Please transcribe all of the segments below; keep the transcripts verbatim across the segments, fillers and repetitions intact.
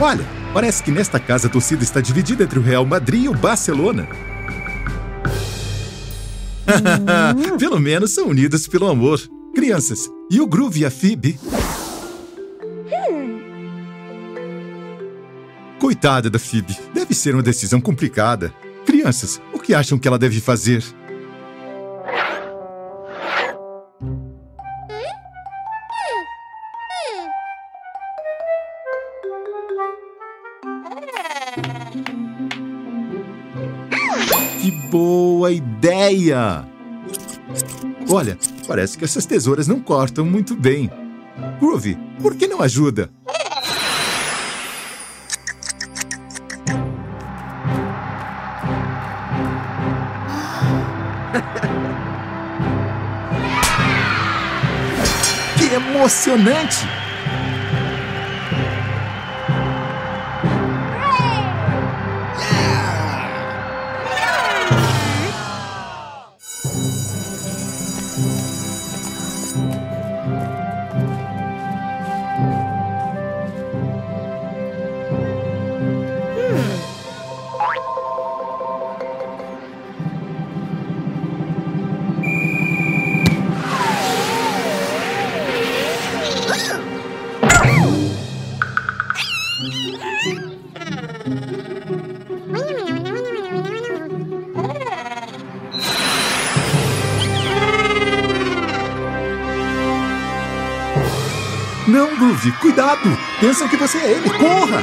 Olha, parece que nesta casa a torcida está dividida entre o Real Madrid e o Barcelona. Pelo menos são unidas pelo amor. Crianças, e o Groovy e a Phoebe? Coitada da Phoebe, deve ser uma decisão complicada. Crianças, o que acham que ela deve fazer? Que boa ideia! Olha, parece que essas tesouras não cortam muito bem. Groovy, por que não ajuda? Que emocionante! Não, Groovy, cuidado! Pensam que você é ele, corra!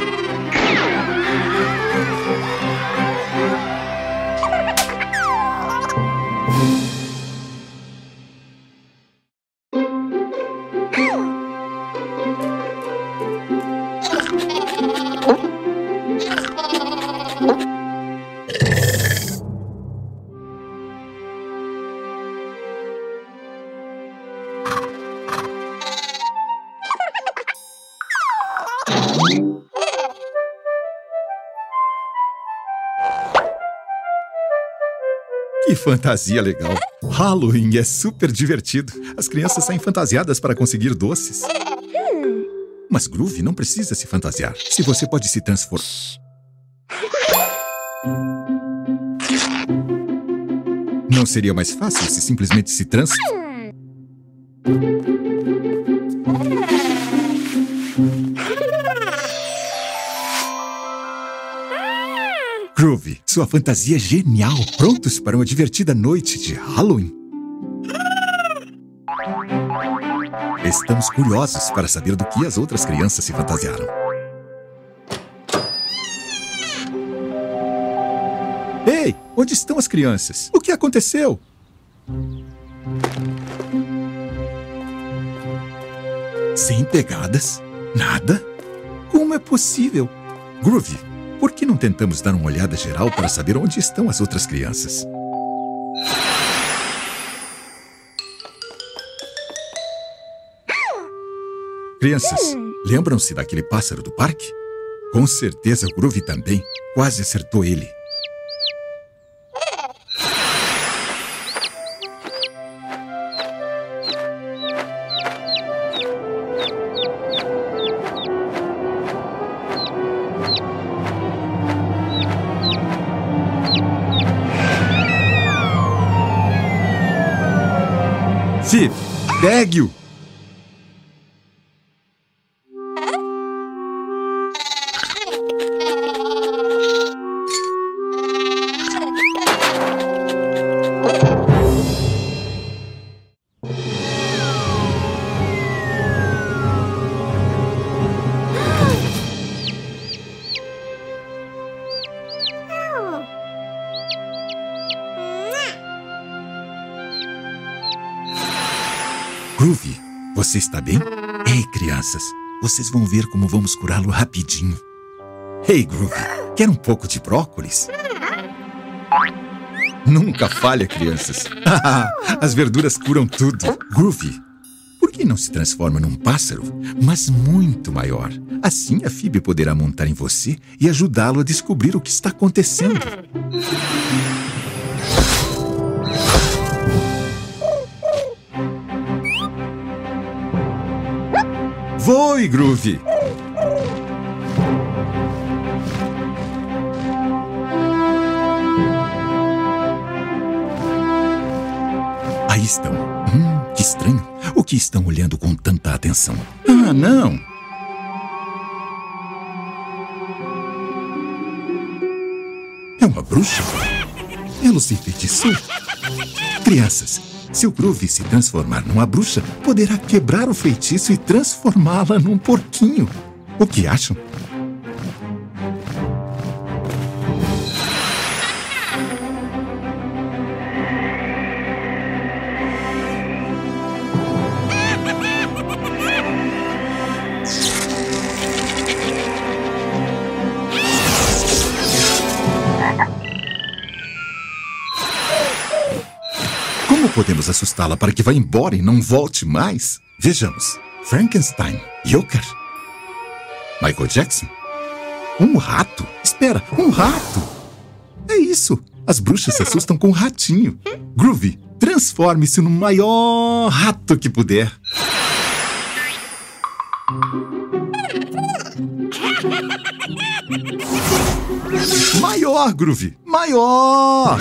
Que fantasia legal! Halloween é super divertido. As crianças saem fantasiadas para conseguir doces. Mas Groovy não precisa se fantasiar. Se você pode se transformar... Não seria mais fácil se simplesmente se transformar? Groovy, sua fantasia é genial! Prontos para uma divertida noite de Halloween? Estamos curiosos para saber do que as outras crianças se fantasiaram. Ei, onde estão as crianças? O que aconteceu? Sem pegadas? Nada? Como é possível? Groovy, por que não tentamos dar uma olhada geral para saber onde estão as outras crianças? Crianças, lembram-se daquele pássaro do parque? Com certeza o Groovy também. Quase acertou ele. Phoebe, pegue-o! Groovy, você está bem? Ei, crianças, vocês vão ver como vamos curá-lo rapidinho. Ei, hey, Groovy, quer um pouco de brócolis? Nunca falha, crianças. As verduras curam tudo. Groovy, por que não se transforma num pássaro, mas muito maior? Assim a Phoebe poderá montar em você e ajudá-lo a descobrir o que está acontecendo. Voe, Groovy! estão? Hum, que estranho. O que estão olhando com tanta atenção? Ah, não! É uma bruxa? Ela se enfeitiçou? Crianças, se o Groovy se transformar numa bruxa, poderá quebrar o feitiço e transformá-la num porquinho. O que acham? Podemos assustá-la para que vá embora e não volte mais? Vejamos. Frankenstein. Joker. Michael Jackson. Um rato. Espera, um rato. É isso. As bruxas se assustam com um ratinho. Groovy, transforme-se no maior rato que puder. Maior, Groovy. Maior.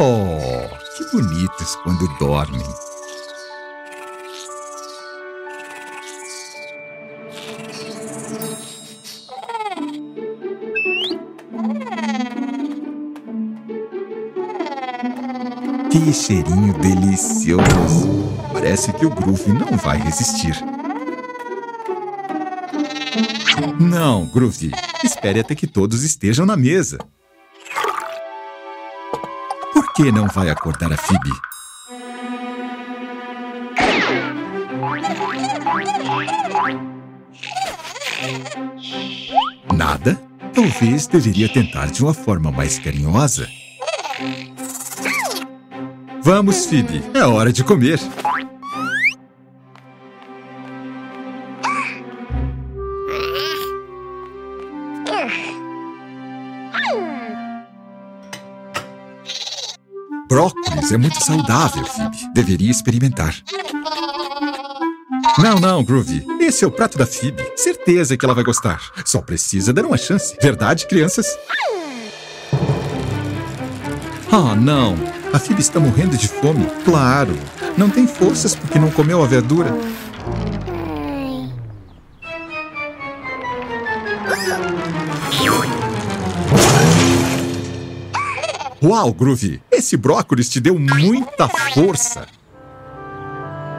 Oh, que bonitos quando dormem. Que cheirinho delicioso. Parece que o Groovy não vai resistir. Não, Groovy. Espere até que todos estejam na mesa. Por que não vai acordar a Phoebe? Nada? Talvez deveria tentar de uma forma mais carinhosa. Vamos, Phoebe. É hora de comer. Brócolis é muito saudável, Phoebe. Deveria experimentar. Não, não, Groovy. Esse é o prato da Phoebe. Certeza que ela vai gostar. Só precisa dar uma chance. Verdade, crianças? Ah, não. A Phoebe está morrendo de fome. Claro. Não tem forças porque não comeu a verdura. Uau, Groovy! Esse brócolis te deu muita força!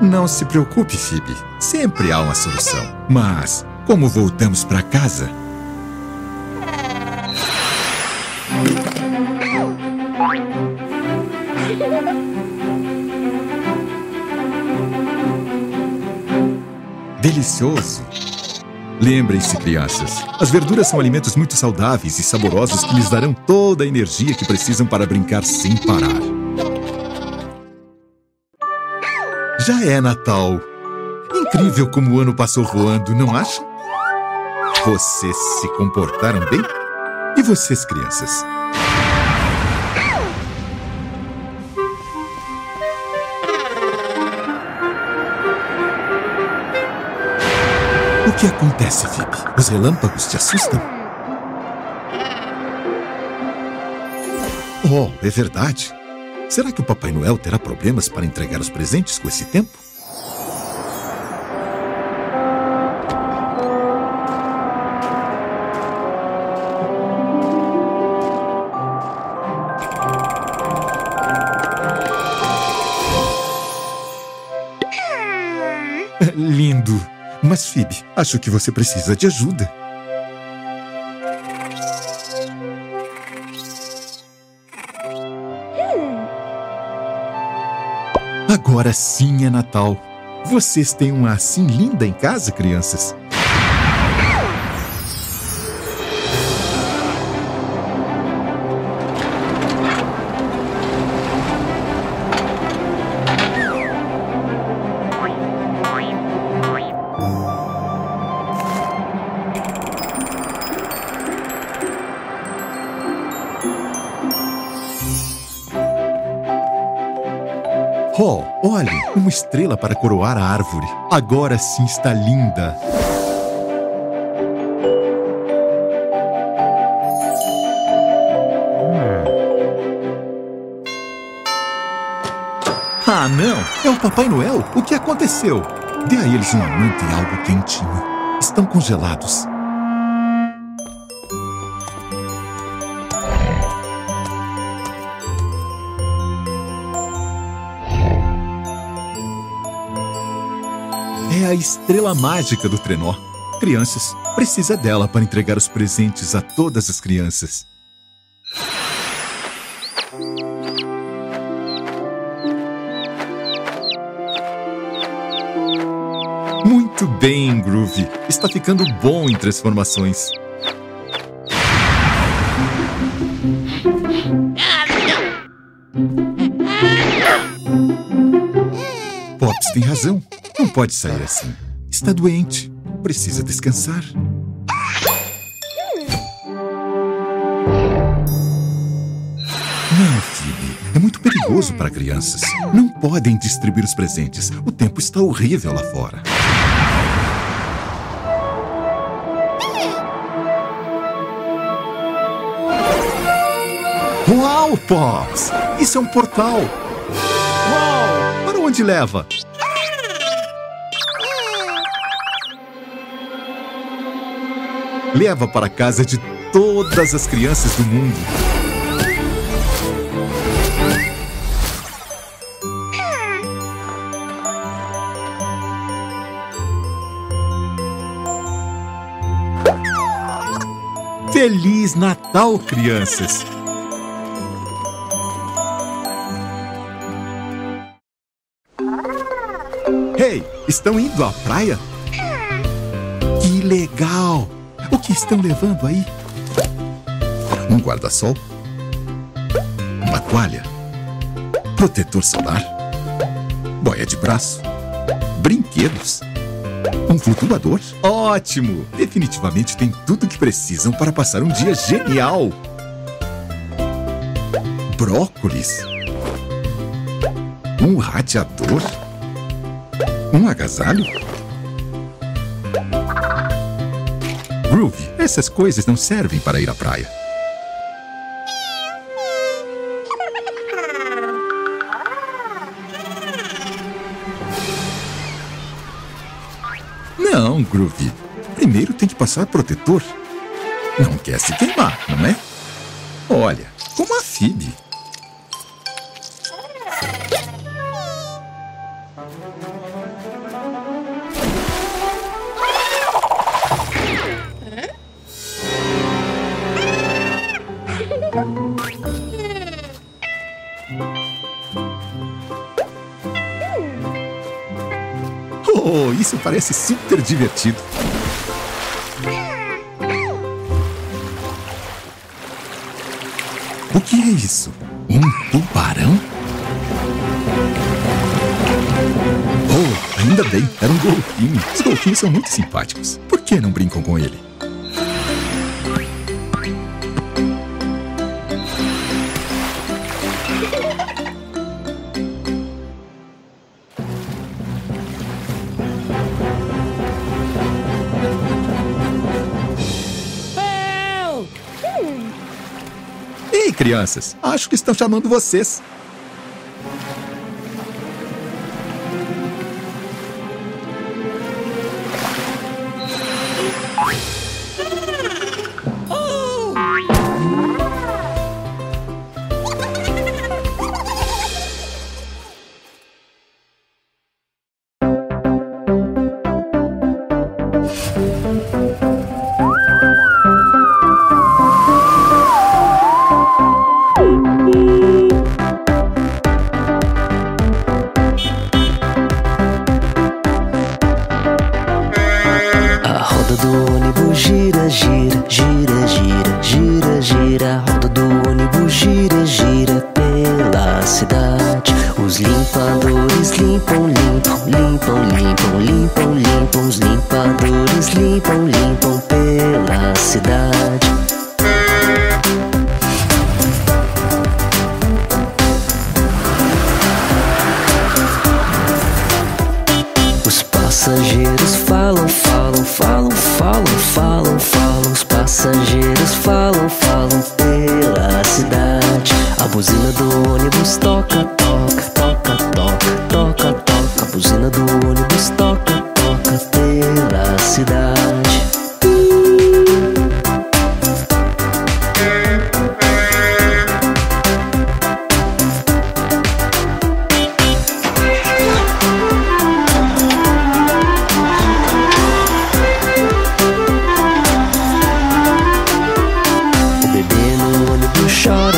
Não se preocupe, Phoebe. Sempre há uma solução. Mas, como voltamos para casa... Delicioso! Lembrem-se, crianças, as verduras são alimentos muito saudáveis e saborosos que lhes darão toda a energia que precisam para brincar sem parar. Já é Natal. Incrível como o ano passou voando, não acham? Vocês se comportaram bem? E vocês, crianças? O que acontece, Phoebe? Os relâmpagos te assustam? Oh, é verdade. Será que o Papai Noel terá problemas para entregar os presentes com esse tempo? Lindo. Mas, Phoebe, acho que você precisa de ajuda. Agora sim é Natal. Vocês têm uma assim linda em casa, crianças? Oh, olhe, uma estrela para coroar a árvore. Agora sim está linda. Ah, não! É o Papai Noel? O que aconteceu? Dê a eles uma manta e algo quentinho. Estão congelados. É a estrela mágica do trenó. Crianças, precisa dela para entregar os presentes a todas as crianças. Muito bem, Groovy. Está ficando bom em transformações. Pops tem razão. Não pode sair assim. Está doente. Precisa descansar. Não, Phoebe. É muito perigoso para crianças. Não podem distribuir os presentes. O tempo está horrível lá fora. Uau, Pops! Isso é um portal! Uau! Para onde leva? Leva para a casa de todas as crianças do mundo. Feliz Natal, crianças! Hey, estão indo à praia? Que legal! O que estão levando aí? Um guarda-sol, uma toalha, protetor solar, boia de braço, brinquedos, um flutuador. Ótimo! Definitivamente tem tudo o que precisam para passar um dia genial. Brócolis, um radiador, um agasalho? Groovy, essas coisas não servem para ir à praia. Não, Groovy. Primeiro tem que passar protetor. Não quer se queimar, não é? Olha, como a Phoebe. Oh, isso parece super divertido. O que é isso? Um tubarão? Oh, ainda bem, era um golfinho. Os golfinhos são muito simpáticos. Por que não brincam com ele? Crianças, acho que estão chamando vocês. Oh! hora do ônibus toca, toca pela cidade. Chora,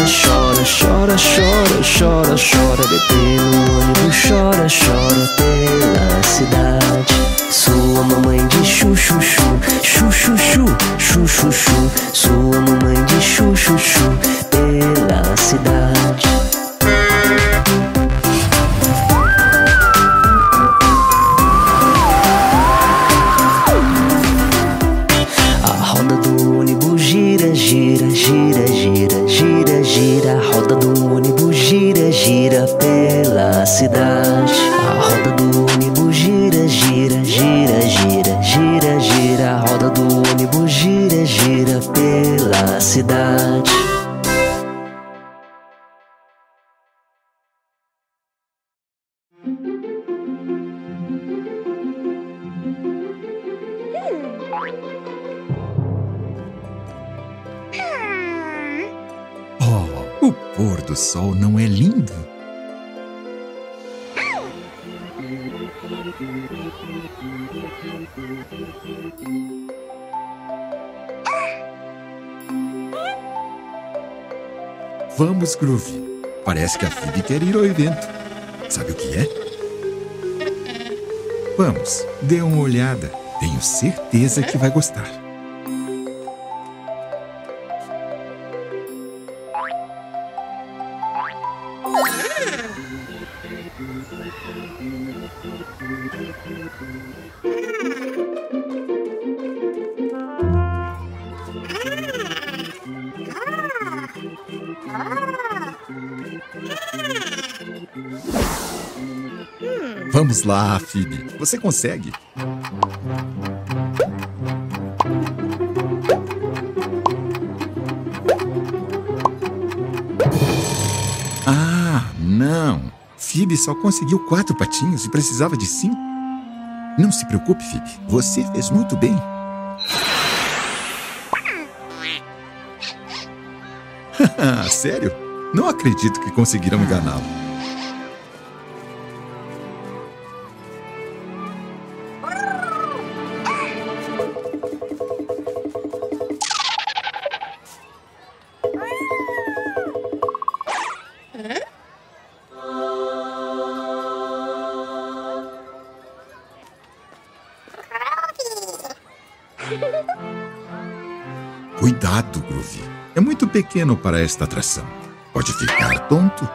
chora, bebê no ônibus, chora, chora pela cidade. Sua mamãe de chuchuchu, chuchuchu, chuchuchu. Sua mamãe de chuchuchu pela cidade. A roda do ônibus gira, gira, gira, gira, gira, gira. A roda do ônibus gira, gira pela cidade. A roda do ônibus gira, gira, gira, gira, gira, gira. A roda do ônibus gira, gira pela cidade. O pôr do sol não é lindo? Vamos, Groovy. Parece que a Phoebe quer ir ao evento. Sabe o que é? Vamos, dê uma olhada. Tenho certeza que vai gostar. Vamos lá, Phoebe. Você consegue? Ah, não. Phoebe só conseguiu quatro patinhos e precisava de cinco. Não se preocupe, Phoebe. Você fez muito bem. Sério? Não acredito que conseguiram enganá-lo. Cuidado, Groovy. É muito pequeno para esta atração. Pode ficar tonto.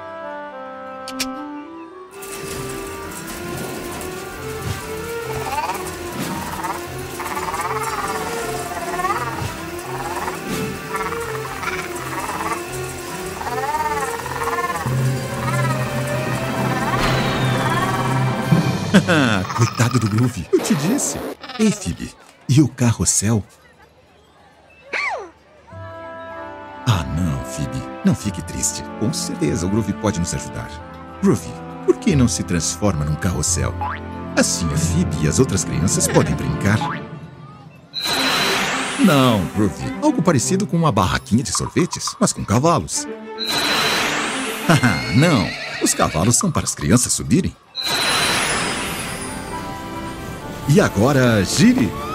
Coitado do Groovy. Eu te disse. Ei, Phoebe. E o carrossel? Phoebe, não fique triste. Com certeza o Groovy pode nos ajudar. Groovy, por que não se transforma num carrossel? Assim a Phoebe e as outras crianças podem brincar. Não, Groovy. Algo parecido com uma barraquinha de sorvetes, mas com cavalos. Haha, não. Os cavalos são para as crianças subirem. E agora, gire!